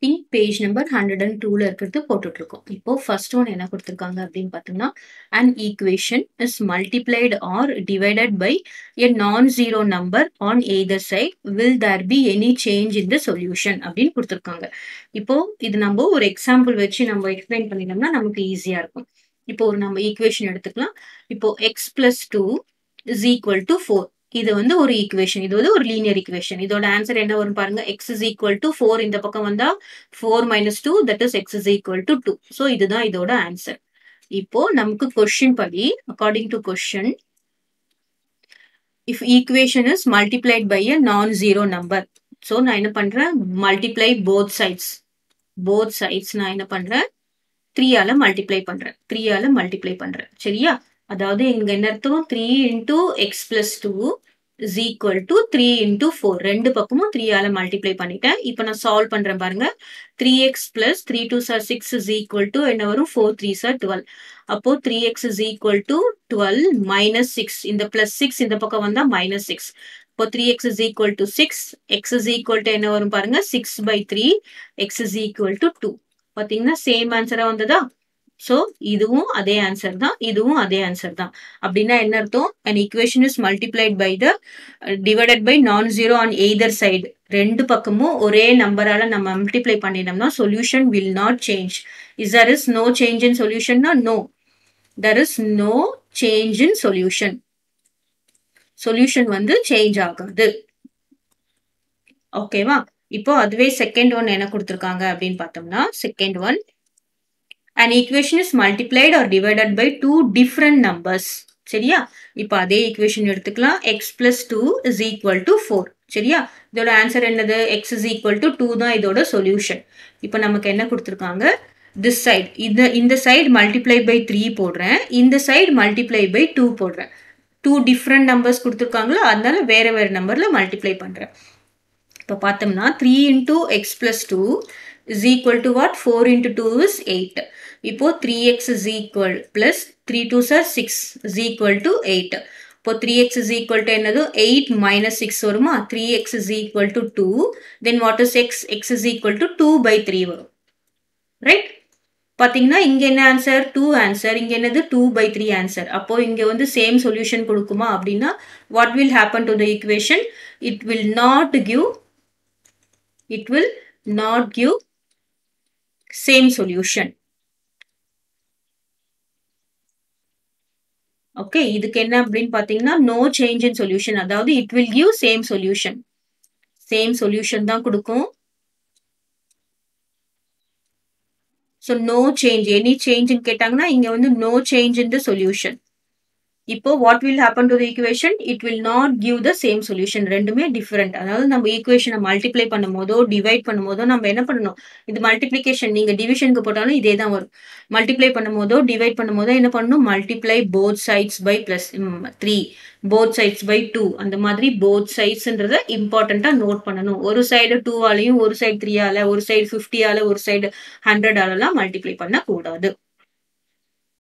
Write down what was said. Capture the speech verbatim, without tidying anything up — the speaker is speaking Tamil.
P page number one oh two la irukku potutukom. Ipo first one enna kuduthirukanga appdin pathina an equation is multiplied or divided by a non-zero number on either side. Will there be any change in the solution appdin kuduthirukanga. Ipo idu namba or example vechi namba explain pannidamna namakku easy ah irukum. Ipo or namba equation eduthikalam. Ipo x plus two is equal to four. இது வந்து ஒரு ஈக்குவேஷன், இது வந்து ஒரு லீனியர் ஈக்குவேஷன். இதோட ஆன்சர் என்ன வரும் பாருங்க, x is equal to four, இந்த பக்கம் வந்தா four minus two, that is x is equal to two. So இதுதான் இதோட ஆன்சர். இப்போ நமக்கு क्वेश्चन படி, according to question, if equation is multiplied by a non-zero number, so நான் என்ன பண்றேன், multiply both sides, both sides நான் என்ன பண்றேன், three ஆல multiply பண்றேன், three ஆல multiply பண்றேன், சரியா? அதாவது இங்க என்ன அர்த்தம், three into x plus two is equal to three into four. ரெண்டு பக்கமும் three ஆல மல்டிப்ளை பண்ணிட்டேன். இப்போ நான் சால்வ் பண்றேன் பாருங்க, three x plus three twos are six is equal to என்ன வரும், four threes are twelve. அப்போ three x is equal to twelve minus six, இந்த plus six இந்த பக்கம் வந்தா minus six. அப்போ three x is equal to six, x is equal to என்ன வரும் பாருங்க, six by three, x is equal to two. பாத்தீங்கன்னா சேம் ஆன்சரா வந்ததா? So, இதுவும் அதே answer தான், இதுவும் அதே answer தான். அப்படின்னா என்ன அர்த்தம், an equation is multiplied by the uh, divided by non-zero on either side. ரெண்டு பக்கமும் ஒரே நம்பரால நம்ம multiply பண்ணினோம்னா solution will not change. Is there is no change in solution? No, no. There is no change in solution. Solution வந்து change ஆகுது. ஓகேவா? இப்போ அதுவே second one என்ன கொடுத்திருக்காங்க அப்படின்னு பார்த்தோம்னா, second one, an equation is multiplied or divided by two different numbers. சரியா? இப்போ அதே equation எடுத்துக்கலாம், x plus two is equal to four. சரியா? இதோட ஆன்சர் என்னது, x is equal to two தான் இதோட சொல்யூஷன். இப்போ நமக்கு என்ன கொடுத்துருக்காங்க, this side, இந்த இந்த சைடு மல்டிப்ளை பை த்ரீ போடுறேன், இந்த சைடு மல்டிப்ளை பை டூ போடுறேன். டூ டிஃப்ரெண்ட் நம்பர்ஸ் கொடுத்துருக்காங்களோ அதனால வேற வேற நம்பரில் மல்டிப்ளை பண்ணுறேன். இப்போ பார்த்தோம்னா three into x plus two is equal to what, four into two is eight. இப்போ three x is equal plus three twos are six is equal to eight. இப்போ three x is equal to என்னது, eight minus six வருமா, three x is equal to two. Then what is x, x is equal to two by three வரும், right? பார்த்தீங்கன்னா இங்க என்ன ஆன்சர், two ஆன்சர், இங்க என்னது two by three ஆன்சர். அப்போ இங்க வந்து சேம் சொல்யூஷன் கொடுக்குமா அப்படின்னா, what will happen to the equation, it will not give, it will not give same solution. Okay, இதுக்கு என்ன அப்படின்னு பாத்தீங்கன்னா no change in solution, அதாவது it will give same solution, same solution தான் கொடுக்கும். So no change, any change ன்னு கேட்டாங்கன்னா இங்க வந்து no change in the solution. இப்போ what will happen to the equation, it will not give the same solution. ரெண்டுமே டிஃபரெண்ட். அதாவது நம்ம ஈக்குவேஷனை மல்டிப்ளை பண்ணும் போதோ டிவைட் பண்ணும் போதோ நம்ம என்ன பண்ணணும், இது மல்டிப்ளிகேஷன், நீங்கள் டிவிஷனுக்கு போட்டாலும் இதே தான் வரும். மல்டிப்ளை பண்ணும் போதோ டிவைட் பண்ணும் போதோ என்ன பண்ணணும், multiply both sides by plus three, both sides by two, அந்த மாதிரி போத் சைட்ஸ்ன்றதை இம்பார்ட்டண்ட்டாக நோட் பண்ணணும். ஒரு சைடு டூ ஆலையும், ஒரு சைடு த்ரீ ஆல, ஒரு சைடு ஃபிஃப்டி ஆல, ஒரு சைடு ஹண்ட்ரட் ஆலெல்லாம் மல்டிப்ளை பண்ணக்கூடாது.